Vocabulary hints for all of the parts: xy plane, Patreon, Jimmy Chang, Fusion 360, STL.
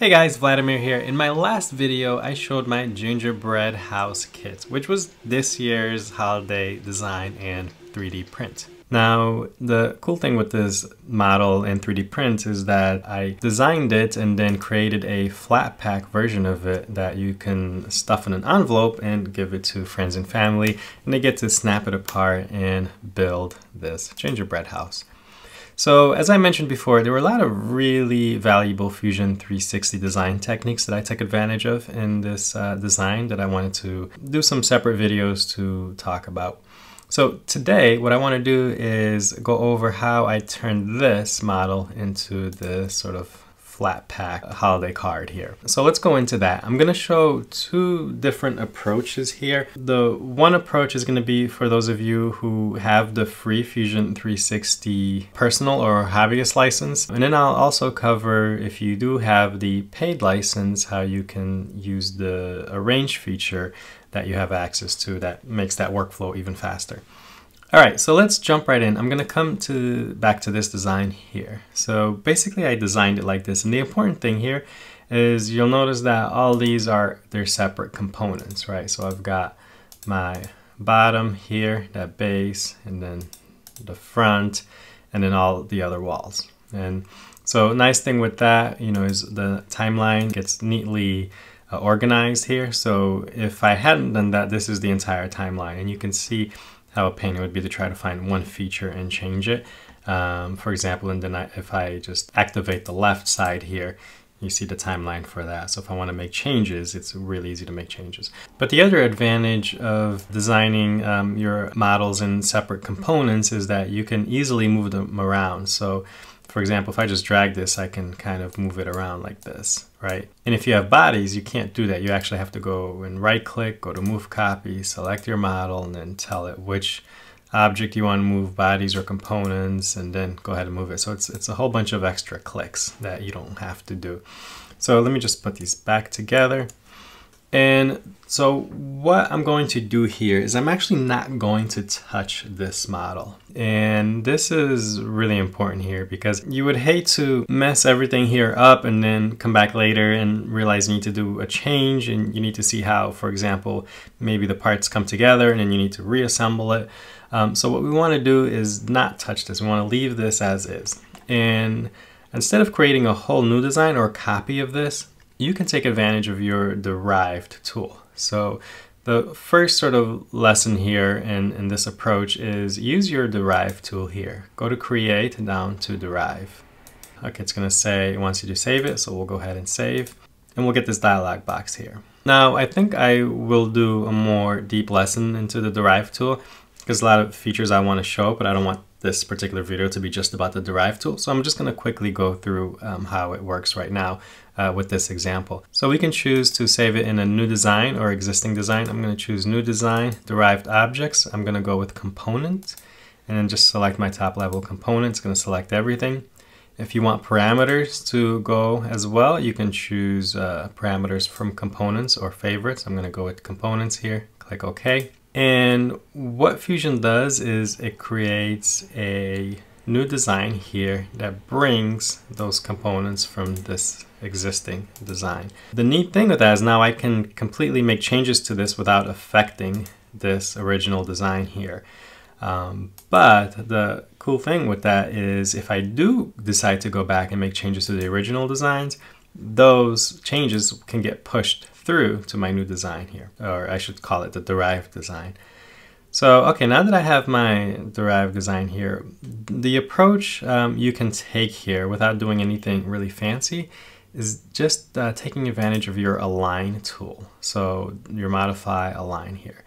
Hey guys, Vladimir here. In my last video, I showed my gingerbread house kits, which was this year's holiday design and 3D print. Now, the cool thing with this model and 3D print is that I designed it and then created a flat pack version of it that you can stuff in an envelope and give it to friends and family, and they get to snap it apart and build this gingerbread house. So as I mentioned before, there were a lot of really valuable Fusion 360 design techniques that I took advantage of in this design that I wanted to do some separate videos to talk about. So today, what I want to do is go over how I turned this model into this sort of flat pack holiday card here. So let's go into that. I'm gonna show two different approaches here. The one approach is gonna be for those of you who have the free Fusion 360 personal or hobbyist license. And then I'll also cover, if you do have the paid license, how you can use the arrange feature that you have access to that makes that workflow even faster. All right, so let's jump right in. I'm gonna come back to this design here. So basically I designed it like this, and the important thing here is you'll notice that all these are their separate components, right? So I've got my bottom here, that base, and then the front, and then all the other walls. And so nice thing with that, you know, is the timeline gets neatly organized here. So if I hadn't done that, this is the entire timeline, and you can see how a pain it would be to try to find one feature and change it. For example, and then if I just activate the left side here, you see the timeline for that. So if I want to make changes, it's really easy to make changes. But the other advantage of designing your models in separate components is that you can easily move them around. So for example, if I just drag this, I can kind of move it around like this, right? And if you have bodies, you can't do that. You actually have to go and right click, go to move copy, select your model, and then tell it which object you want to move, bodies or components, and then go ahead and move it. So it's a whole bunch of extra clicks that you don't have to do. So let me just put these back together. And so what I'm going to do here is I'm actually not going to touch this model. And this is really important here because you would hate to mess everything here up and then come back later and realize you need to do a change and you need to see how, for example, maybe the parts come together and then you need to reassemble it. So what we want to do is not touch this. We want to leave this as is. And instead of creating a whole new design or a copy of this, you can take advantage of your derived tool. So the first sort of lesson here in this approach is use your derived tool here. Go to create and down to derive. Okay, it's gonna say it wants you to save it, so we'll go ahead and save. And we'll get this dialog box here. Now, I think I will do a more deep lesson into the derived tool because a lot of features I wanna show, but I don't want this particular video to be just about the derive tool. So I'm just gonna quickly go through how it works right now with this example. So we can choose to save it in a new design or existing design. I'm gonna choose new design, derived objects. I'm gonna go with component and then just select my top level component. It's gonna select everything. If you want parameters to go as well, you can choose parameters from components or favorites. I'm gonna go with components here, click OK. And what Fusion does is it creates a new design here that brings those components from this existing design. The neat thing with that is now I can completely make changes to this without affecting this original design here. But the cool thing with that is if I do decide to go back and make changes to the original designs, those changes can get pushed through to my new design here, or I should call it the derived design. So, okay, now that I have my derived design here, the approach you can take here without doing anything really fancy is just taking advantage of your align tool. So your modify align here.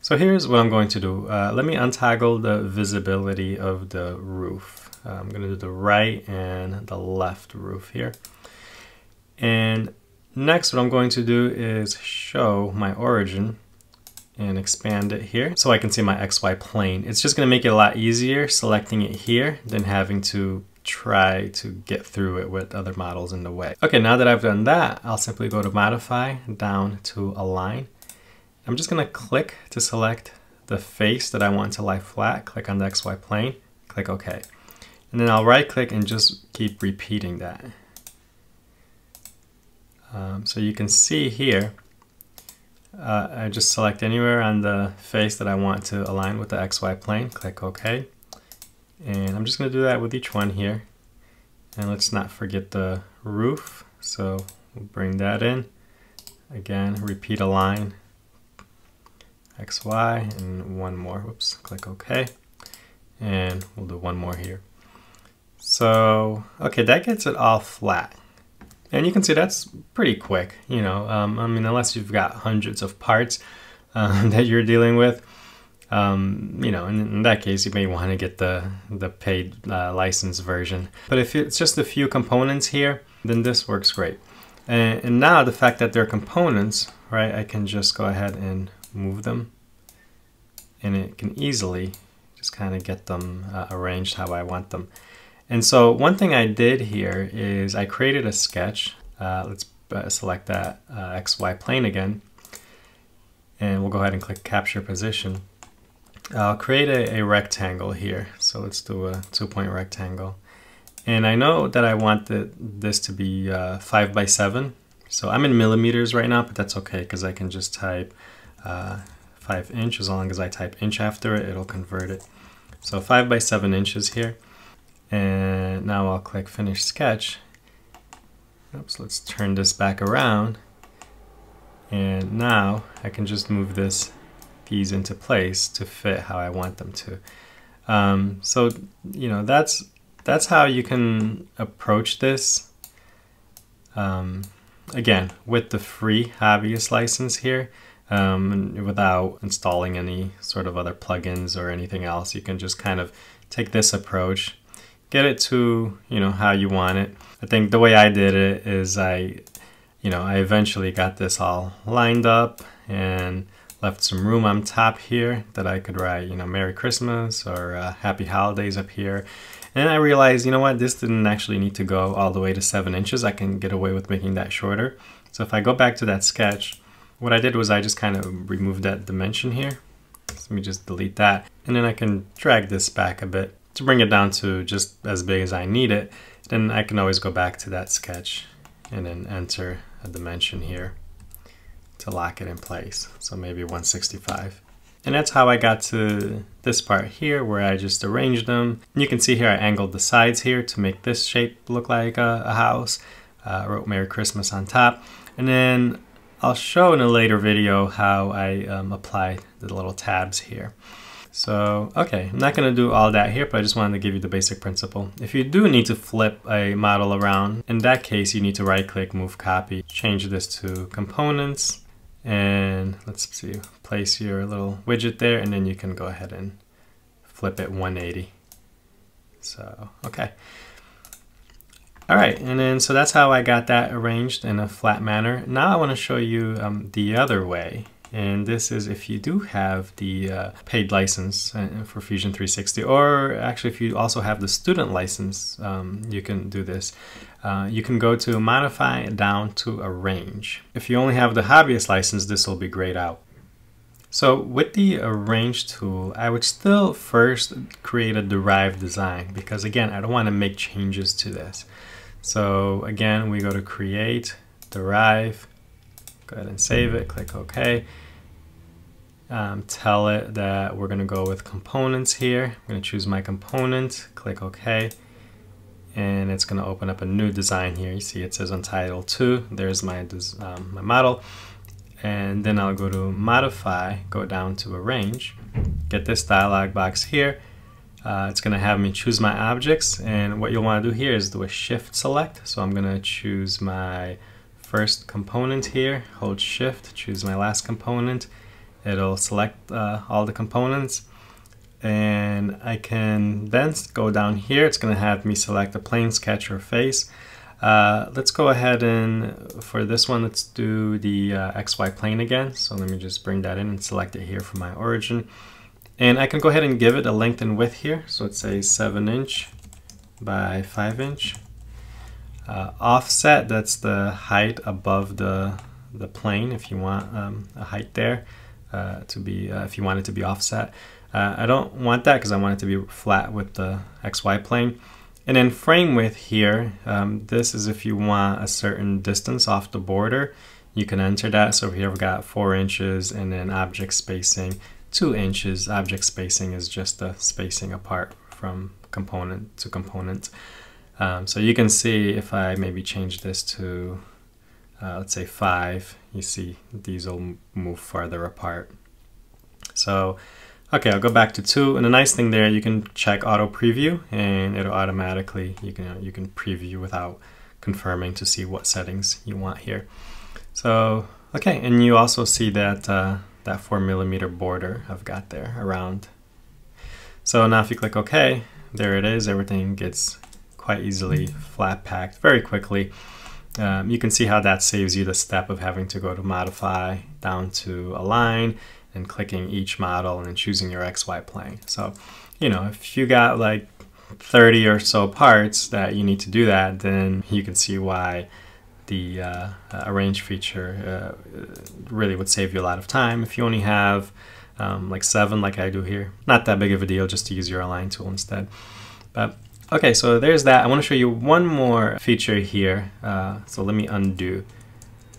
So here's what I'm going to do. Let me untoggle the visibility of the roof. I'm gonna do the right and the left roof here. And next, what I'm going to do is show my origin and expand it here so I can see my XY plane. It's just gonna make it a lot easier selecting it here than having to try to get through it with other models in the way. Okay, now that I've done that, I'll simply go to modify down to align. I'm just gonna click to select the face that I want to lie flat, click on the XY plane, click OK. And then I'll right click and just keep repeating that. So you can see here, I just select anywhere on the face that I want to align with the XY plane, click OK. And I'm just going to do that with each one here. And let's not forget the roof, so we'll bring that in. Again, repeat align, XY, and one more, whoops, click OK. And we'll do one more here. So, okay, that gets it all flat. And you can see that's pretty quick, you know, I mean, unless you've got hundreds of parts that you're dealing with, you know, in that case, you may want to get the paid license version. But if it's just a few components here, then this works great. And now the fact that they're components, right, I can just go ahead and move them, and it can easily just kind of get them arranged how I want them. And so one thing I did here is I created a sketch. Let's select that XY plane again. And we'll go ahead and click capture position. I'll create a rectangle here. So let's do a 2-point rectangle. And I know that I want this to be 5 by 7. So I'm in millimeters right now, but that's okay because I can just type 5 inch. As long as I type inch after it, it'll convert it. So 5 by 7 inches here. And now I'll click Finish Sketch. Oops, let's turn this back around. And now I can just move these into place to fit how I want them to. So, you know, that's how you can approach this. Again, with the free Hobbyist license here, and without installing any sort of other plugins or anything else, you can just kind of take this approach. Get it to, you know, how you want it. I think the way I did it is I eventually got this all lined up and left some room on top here that I could write, you know, Merry Christmas or Happy Holidays up here. And I realized, you know what, this didn't actually need to go all the way to 7 inches. I can get away with making that shorter. So if I go back to that sketch, what I did was I just kind of removed that dimension here. So let me just delete that. And then I can drag this back a bit to bring it down to just as big as I need it. Then I can always go back to that sketch and then enter a dimension here to lock it in place. So maybe 165. And that's how I got to this part here where I just arranged them. And you can see here I angled the sides here to make this shape look like a house. I wrote Merry Christmas on top. And then I'll show in a later video how I apply the little tabs here. So, okay, I'm not gonna do all that here, but I just wanted to give you the basic principle. If you do need to flip a model around, in that case, you need to right-click, move copy, change this to components, and let's see, place your little widget there, and then you can go ahead and flip it 180. So, okay. All right, and then, so that's how I got that arranged in a flat manner. Now I wanna show you the other way. And this is if you do have the paid license for Fusion 360, or actually if you also have the student license, you can do this. You can go to modify down to arrange. If you only have the hobbyist license, this will be grayed out. So with the arrange tool, I would still first create a derived design because again, I don't want to make changes to this. So again, we go to create, derive, go ahead and save it, click OK. Tell it that we're going to go with components here. I'm going to choose my component, click OK, and it's going to open up a new design here. You see it says Untitled 2. There's my model. And then I'll go to Modify, go down to Arrange, get this dialog box here. It's going to have me choose my objects, and what you'll want to do here is do a Shift Select. So I'm going to choose my first component here, hold Shift, choose my last component. It'll select all the components, and I can then go down here. It's going to have me select a plane, sketch, or face. Let's go ahead and for this one, let's do the XY plane again. So let me just bring that in and select it here for my origin. And I can go ahead and give it a length and width here. So let's say 7 inch by 5 inch. Offset, that's the height above the plane if you want a height there. To be if you want it to be offset. I don't want that because I want it to be flat with the XY plane. And then frame width here, this is if you want a certain distance off the border, you can enter that. So here we've got 4 inches, and then object spacing 2 inches. Object spacing is just the spacing apart from component to component. So you can see if I maybe change this to, let's say 5, you see these will move farther apart. So, okay, I'll go back to 2, and the nice thing there, you can check auto preview, and it'll automatically, you can preview without confirming to see what settings you want here. So, okay, and you also see that that 4 millimeter border I've got there around. So now if you click OK, there it is. Everything gets quite easily flat packed very quickly. You can see how that saves you the step of having to go to modify, down to align, and clicking each model and then choosing your XY plane. So, you know, if you got like 30 or so parts that you need to do that, then you can see why the arrange feature really would save you a lot of time. If you only have like 7, like I do here, not that big of a deal, just to use your align tool instead. But okay, so there's that. I want to show you one more feature here. So let me undo.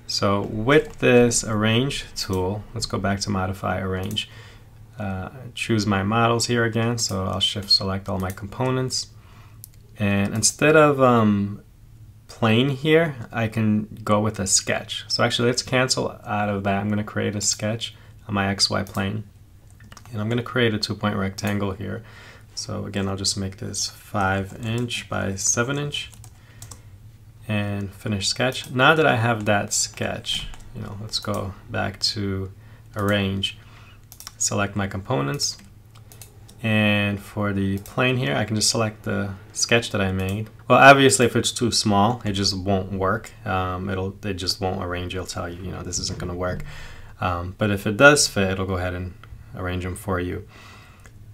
So with this arrange tool, let's go back to modify, arrange. Choose my models here again, so I'll shift select all my components. And instead of plane here, I can go with a sketch. So actually let's cancel out of that. I'm going to create a sketch on my XY plane. And I'm going to create a 2-point rectangle here. So again, I'll just make this 5" by 7" and finish sketch. Now that I have that sketch, you know, let's go back to arrange, select my components, and for the plane here, I can just select the sketch that I made. Well, obviously if it's too small, it just won't work. It just won't arrange. It'll tell you, you know, this isn't going to work. But if it does fit, it'll go ahead and arrange them for you.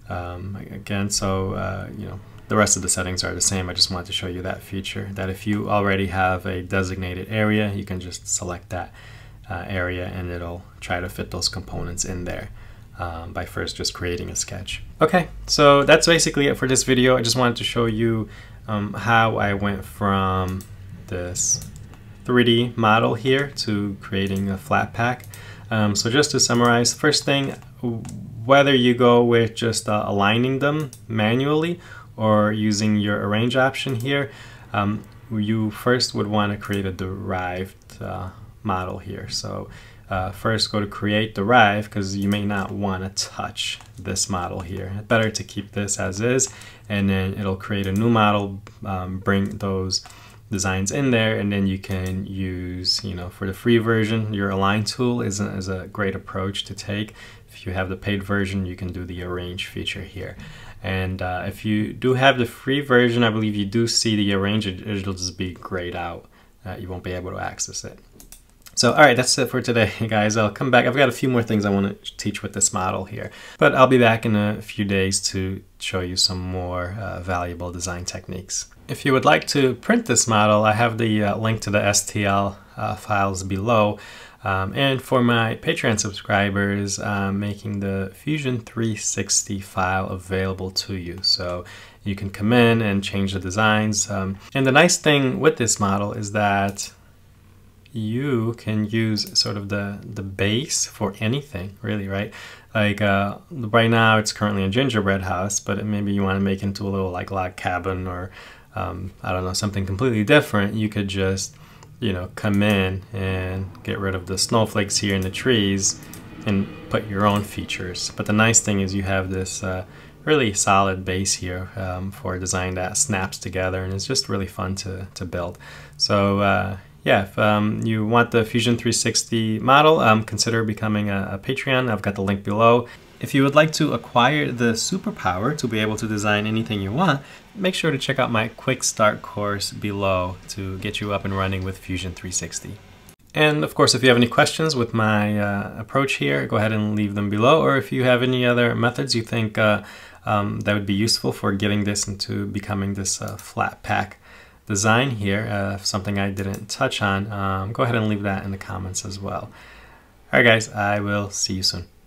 Again, so you know, the rest of the settings are the same. I just wanted to show you that feature, that if you already have a designated area, you can just select that area and it'll try to fit those components in there by first just creating a sketch. Okay, so that's basically it for this video. I just wanted to show you how I went from this 3D model here to creating a flat pack. So just to summarize, first thing, whether you go with just aligning them manually or using your arrange option here, you first would want to create a derived model here. So first go to create derived, because you may not want to touch this model here. It's better to keep this as is, and then it'll create a new model, bring those designs in there, and then you can use, you know, for the free version, your align tool is a great approach to take. If you have the paid version, you can do the arrange feature here. And if you do have the free version, I believe you do see the arrange, it'll just be grayed out. You won't be able to access it. So, all right, that's it for today, guys. I'll come back. I've got a few more things I want to teach with this model here, but I'll be back in a few days to show you some more valuable design techniques. If you would like to print this model, I have the link to the STL files below. And for my Patreon subscribers, I'm making the Fusion 360 file available to you. So you can come in and change the designs. And the nice thing with this model is that you can use sort of the base for anything, really, right? Like right now it's currently a gingerbread house, but maybe you want to make into a little like log cabin or I don't know, something completely different. You could just, you know, come in and get rid of the snowflakes here and the trees and put your own features. But the nice thing is you have this really solid base here for a design that snaps together, and it's just really fun to build. So yeah, if you want the Fusion 360 model, consider becoming a Patreon. I've got the link below. If you would like to acquire the superpower to be able to design anything you want, make sure to check out my quick start course below to get you up and running with Fusion 360. And of course, if you have any questions with my approach here, go ahead and leave them below. Or if you have any other methods you think that would be useful for getting this into becoming this flat pack design here, something I didn't touch on, go ahead and leave that in the comments as well. All right, guys, I will see you soon.